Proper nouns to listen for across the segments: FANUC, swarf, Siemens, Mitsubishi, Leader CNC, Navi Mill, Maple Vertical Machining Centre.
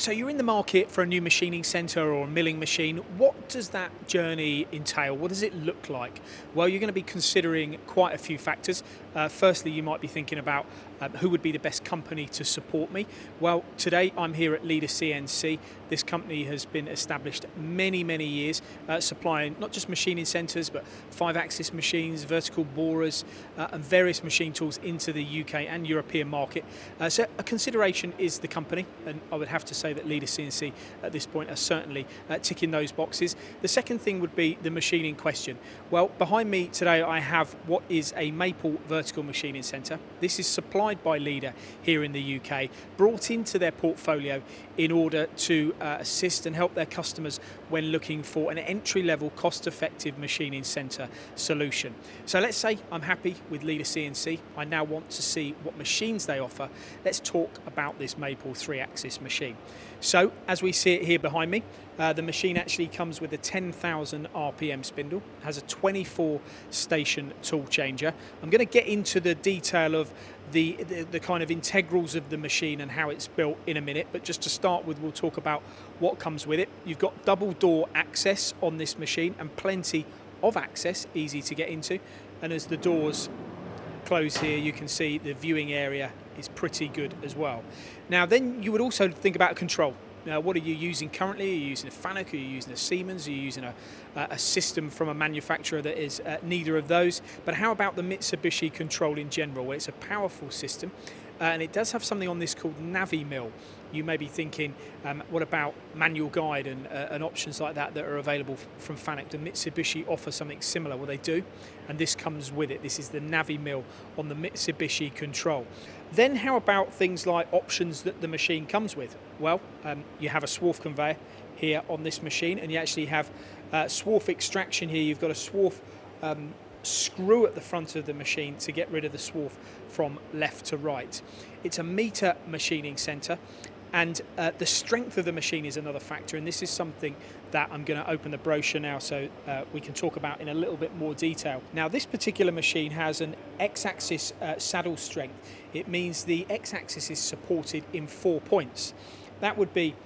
So you're in the market for a new machining centre or a milling machine. What does that journey entail? What does it look like? Well, you're going to be considering quite a few factors. Firstly, you might be thinking about who would be the best company to support me. Well, today I'm here at Leader CNC. This company has been established many, many years, supplying not just machining centres, but 5-axis machines, vertical borers, and various machine tools into the UK and European market. So a consideration is the company, and I would have to say that Leader CNC at this point are certainly ticking those boxes. The second thing would be the machine in question. Well, behind me today I have what is a Maple Vertical Machining Centre. This is supplied by Leader here in the UK, brought into their portfolio in order to assist and help their customers when looking for an entry-level, cost-effective machining centre solution. So let's say I'm happy with Leader CNC. I now want to see what machines they offer. Let's talk about this Maple 3-axis machine. So, as we see it here behind me, the machine actually comes with a 10,000 RPM spindle, has a 24-station tool changer. I'm going to get into the detail of the kind of integrals of the machine and how it's built in a minute, but just to start with, we'll talk about what comes with it. You've got double door access on this machine and plenty of access, easy to get into. And as the doors close here, you can see the viewing area is pretty good as well. Now then, you would also think about control. Now, what are you using currently? Are you using a FANUC? Are you using a Siemens? Are you using a system from a manufacturer that is neither of those? But how about the Mitsubishi control in general? Well, it's a powerful system, and it does have something on this called Navi Mill. You may be thinking, what about manual guide and options like that that are available from FANUC? Do Mitsubishi offer something similar? Well, they do, and this comes with it. This is the Navi Mill on the Mitsubishi control. Then how about things like options that the machine comes with? Well, you have a swarf conveyor here on this machine, and you actually have swarf extraction here. You've got a swarf screw at the front of the machine to get rid of the swarf from left to right. It's a meter machining centre, and the strength of the machine is another factor, and this is something that I'm going to open the brochure now so we can talk about in a little bit more detail. Now, this particular machine has an x-axis saddle strength. It means the x-axis is supported in 4 points. That would be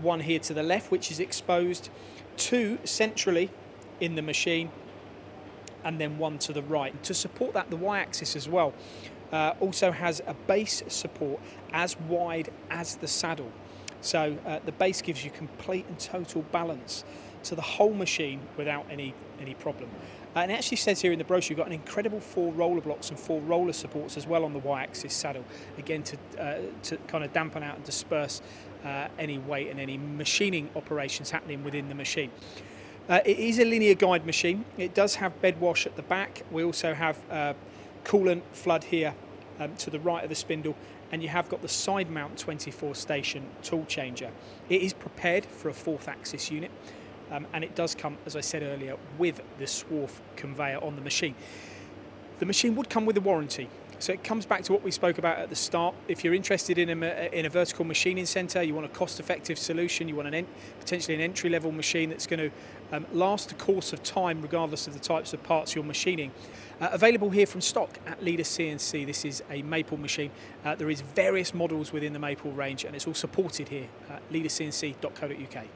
one here to the left, which is exposed, 2 centrally in the machine, and then 1 to the right. To support that, the y-axis as well also has a base support as wide as the saddle. So the base gives you complete and total balance to the whole machine without any problem. And it actually says here in the brochure, you've got an incredible 4 roller blocks and 4 roller supports as well on the y-axis saddle, again to kind of dampen out and disperse any weight and any machining operations happening within the machine. It is a linear guide machine. It does have bed wash at the back. We also have coolant flood here to the right of the spindle, and you have got the side mount 24-station tool changer. It is prepared for a 4th axis unit, and it does come, as I said earlier, with the swarf conveyor on the machine. The machine would come with a warranty. So it comes back to what we spoke about at the start. If you're interested in a vertical machining centre, you want a cost-effective solution, you want potentially an entry-level machine that's going to last the course of time regardless of the types of parts you're machining. Available here from stock at Leader CNC. This is a Maple machine. There is various models within the Maple range, and it's all supported here at leadercnc.co.uk.